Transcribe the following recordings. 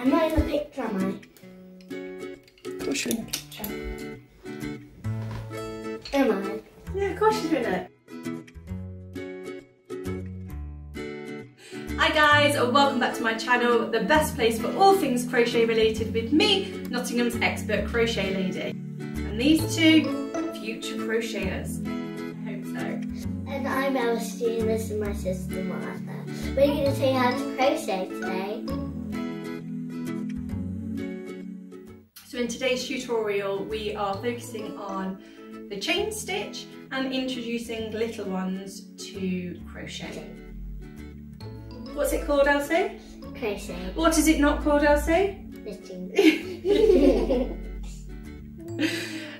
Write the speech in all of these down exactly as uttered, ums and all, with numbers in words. I'm not in the picture, am I? Of course you're in the picture. Am I? Yeah, of course you're in it. Hi guys, and welcome back to my channel, the best place for all things crochet related with me, Nottingham's expert crochet lady. And these two, future crocheters. I hope so. And I'm Elsie, and this is my sister Martha. We're going to show you how to crochet today. So in today's tutorial, we are focusing on the chain stitch and introducing little ones to crochet. What's it called, Elsie? Crochet. What is it not called, Elsie? Knitting.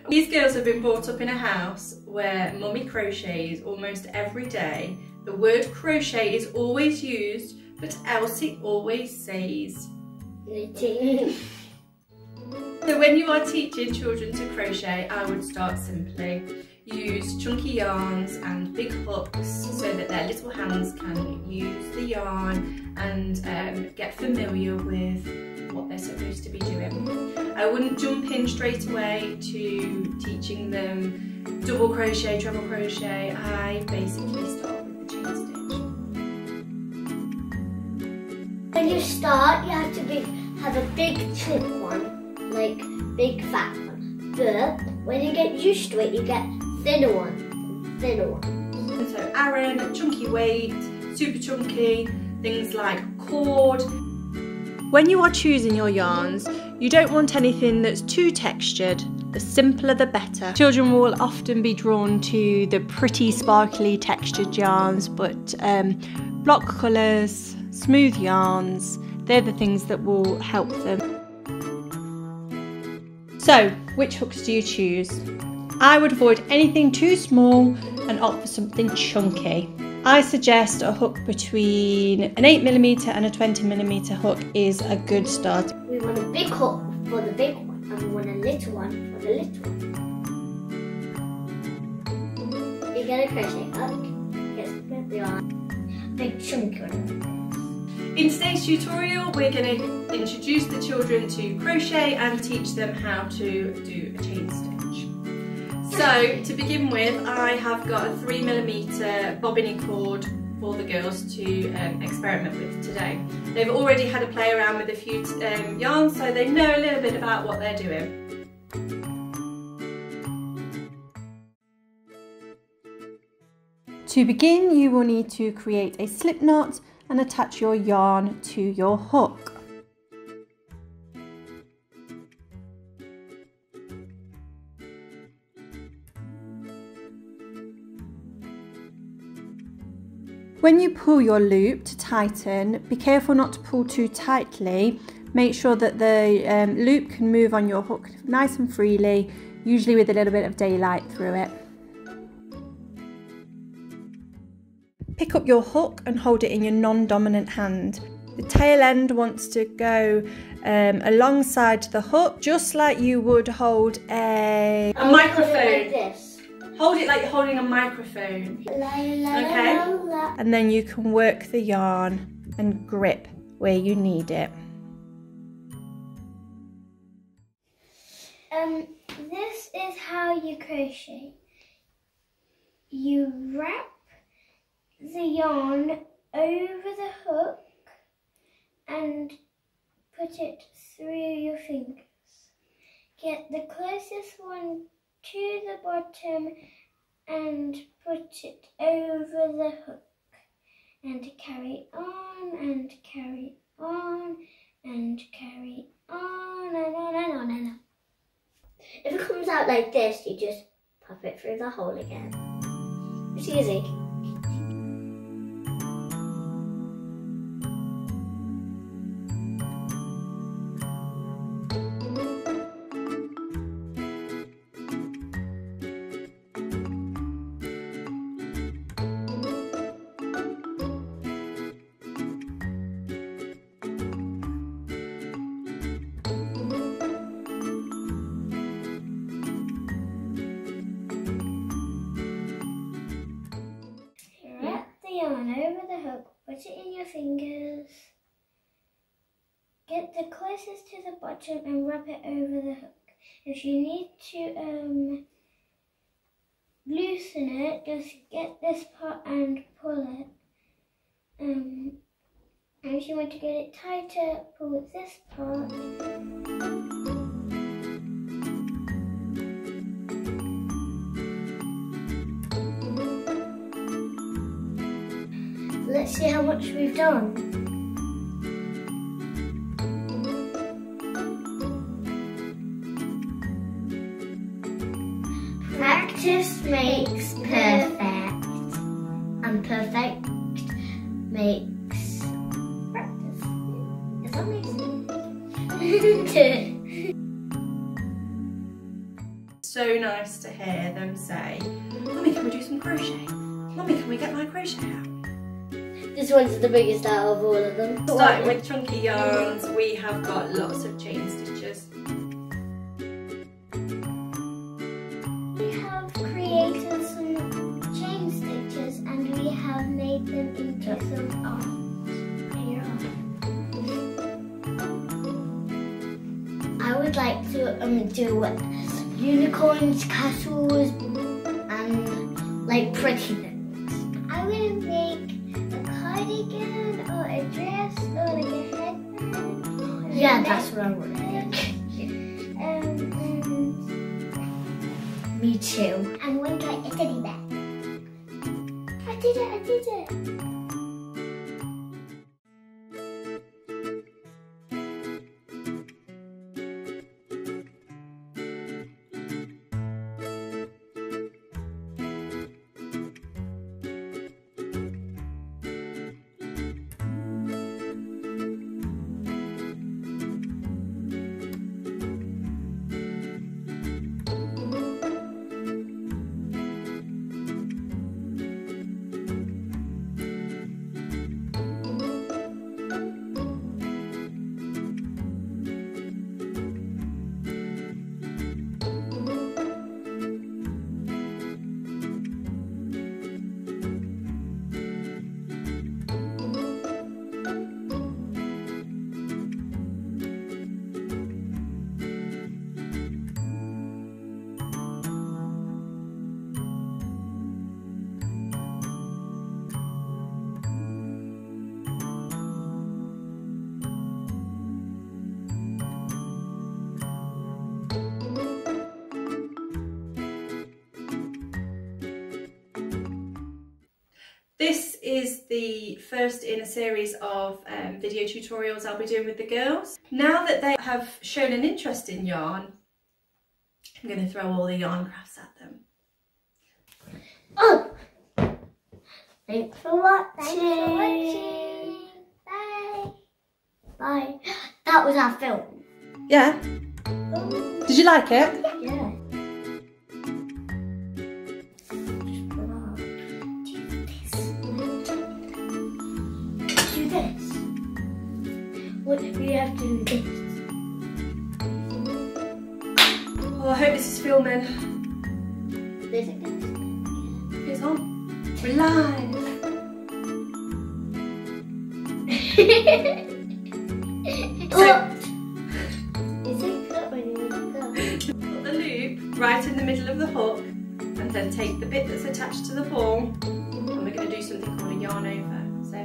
These girls have been brought up in a house where mummy crochets almost every day. The word crochet is always used, but Elsie always says knitting. So when you are teaching children to crochet, I would start simply. Use chunky yarns and big hooks so that their little hands can use the yarn and um, get familiar with what they're supposed to be doing. I wouldn't jump in straight away to teaching them double crochet, treble crochet. I basically start with the chain stitch. When you start, you have to be, have a big thick one, like big fat one. But when you get used to it, you get thinner one, thinner one. So Aran, chunky weight, super chunky, things like cord. When you are choosing your yarns, you don't want anything that's too textured. The simpler the better. Children will often be drawn to the pretty sparkly textured yarns, but um, block colours, smooth yarns, they're the things that will help them. So, which hooks do you choose? I would avoid anything too small and opt for something chunky. I suggest a hook between an eight millimeter and a twenty millimeter hook is a good start. We want a big hook for the big one and we want a little one for the little one. You get a crochet hook, get a big chunky one. In today's tutorial, we're going to introduce the children to crochet and teach them how to do a chain stitch. So, to begin with, I have got a three millimeter bobbiny cord for the girls to um, experiment with today. They've already had a play around with a few um, yarns, so they know a little bit about what they're doing. To begin, you will need to create a slip knot and attach your yarn to your hook. When you pull your loop to tighten, be careful not to pull too tightly. Make sure that the um, loop can move on your hook nice and freely, usually with a little bit of daylight through it. Pick up your hook and hold it in your non-dominant hand. The tail end wants to go um, alongside the hook, just like you would hold a, a microphone. Like this. Hold it like you're holding a microphone. Okay? And then you can work the yarn and grip where you need it. Um, this is how you crochet. You wrap the yarn over the hook and put it through your fingers. Get the closest one to the bottom and put it over the hook and carry on and carry on and carry on and on and on and on. If it comes out like this, you just pop it through the hole again. It's easy. Over the hook, put it in your fingers, get it the closest to the bottom and wrap it over the hook. If you need to um, loosen it, just get this part and pull it. Um, and if you want to get it tighter, pull this part. Let's see how much we've done. Practice makes perfect, and perfect makes practice. Does that make sense? So nice to hear them say, "Mummy, can we do some crochet? Mummy, can we get my crochet out?" This one's the biggest out of all of them. Starting with chunky yarns, we have got lots of chain stitches. We have created some chain stitches and we have made them into yep. some arms. I would like to um, do unicorns, castles, and like pretty things. I will make or a dress or like a headband. Yeah, that's what I want to make. um, Me too. And one like a teddy bear. I did it, I did it. This is the first in a series of um, video tutorials I'll be doing with the girls. Now that they have shown an interest in yarn, I'm going to throw all the yarn crafts at them. Oh! Thanks for watching! Thanks for watching! Bye! Bye! That was our film! Yeah? Ooh. Did you like it? Yeah! Yeah. What do we have to do this? Oh, I hope this is filming. There's it goes. It's on. We're live. What? Is it cut when you want to cut? Put the loop right in the middle of the hook and then take the bit that's attached to the ball and we're going to do something called a yarn over. So,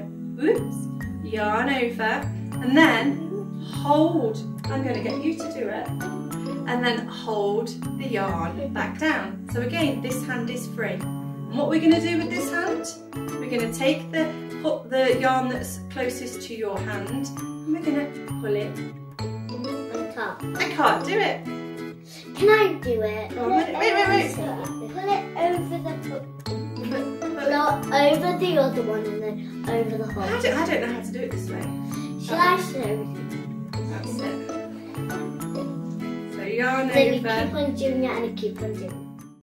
oops, yarn over. And then hold, I'm going to get you to do it, and then hold the yarn back down. So again, this hand is free. And what we're going to do with this hand, we're going to take the, hook, the yarn that's closest to your hand, and we're going to pull it. I can't. I can't do it. Can I do it? Oh, wait, wait, wait, wait. Pull it over the hook. Not over the other one and then over the hook. I don't, I don't know how to do it this way. Shall I show everything? That's it. So yarn over. Then you keep on doing it and you keep on doing it.